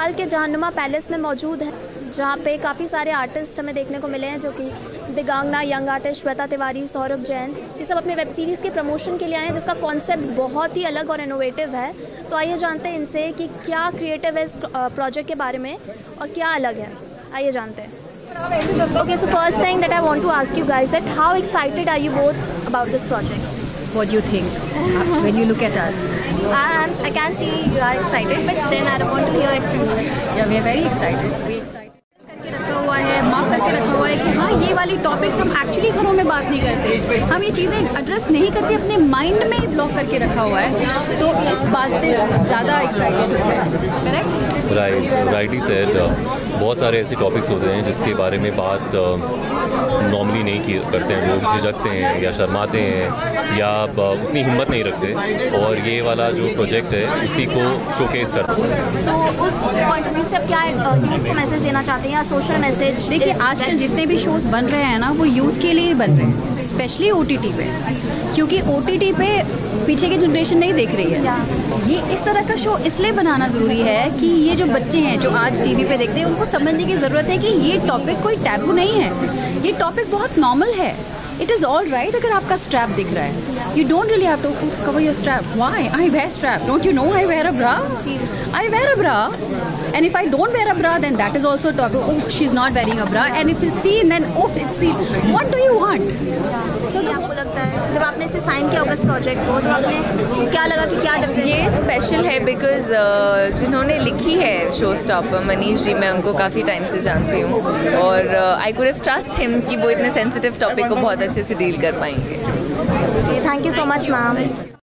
हाल के जहानुमा पैलेस में मौजूद है, जहाँ पे काफ़ी सारे आर्टिस्ट हमें देखने को मिले हैं, जो कि दिगांगना, यंग आर्टिस्ट श्वेता तिवारी, सौरभ जैन, ये सब अपने वेब सीरीज़ के प्रमोशन के लिए आए हैं, जिसका कॉन्सेप्ट बहुत ही अलग और इनोवेटिव है। तो आइए जानते हैं इनसे कि क्या क्रिएटिव है इस प्रोजेक्ट के बारे में और क्या अलग है, आइए जानते हैं। Okay, so first thing that I want to ask you guys that how excited are you both about this project? What do you think when you look at us? I can see you are excited, but then I want to hear it from you. Yeah, we are very excited. करके रखा हुआ है, mark करके रखा हुआ है कि हाँ, ये वाली टॉपिक्स हम एक्चुअली घरों में बात नहीं करते, हम ये चीज़ें एड्रेस नहीं करते, अपने माइंड में ही ब्लॉक करके रखा हुआ है। तो इस बात से ज़्यादा एक्साइटेड है, करेक्ट? राइट ही सर, बहुत सारे ऐसे टॉपिक्स होते हैं जिसके बारे में बात नॉर्मली नहीं करते हैं, लोग झिझकते हैं या शर्माते हैं या उतनी हिम्मत नहीं रखते, और ये वाला जो प्रोजेक्ट है उसी को शोकेस करता है। तो उस पॉइंट ऑफ व्यू से आप क्या यूथ को मैसेज देना चाहते हैं या सोशल मैसेज? देखिए, आजकल जितने भी शोज़ बन रहे हैं ना, वो यूथ के लिए ही बन रहे हैं, स्पेशली OTT पे, क्योंकि OTT पे पीछे की जनरेशन नहीं देख रही है। ये इस तरह का शो इसलिए बनाना ज़रूरी है कि ये जो बच्चे हैं जो आज TV पे देखते हैं, उनको समझने की ज़रूरत है कि ये टॉपिक कोई टैबू नहीं है, ये टॉपिक बहुत नॉर्मल है। It is all right अगर आपका strap दिख रहा है। You don't really have to cover your strap. Why? I wear strap. Don't you know I wear a bra? I wear a bra. And if I don't wear a bra, then that is also taboo. Oh, she's not wearing a bra. And if it's seen, then oh, it's seen. What do you want? So आपको लगता है जब आपने इसे sign किया होगा इस project को, तो आपने क्या लगा कि क्या difference? ये special है because जिन्होंने लिखी है showstopper मनीष जी, मैं उनको काफी time से जानती हूँ, और I could have trust him कि वो इतने sensitive topic को बहुत अच्छे से डील कर पाएंगे। Thank you so much ma'am.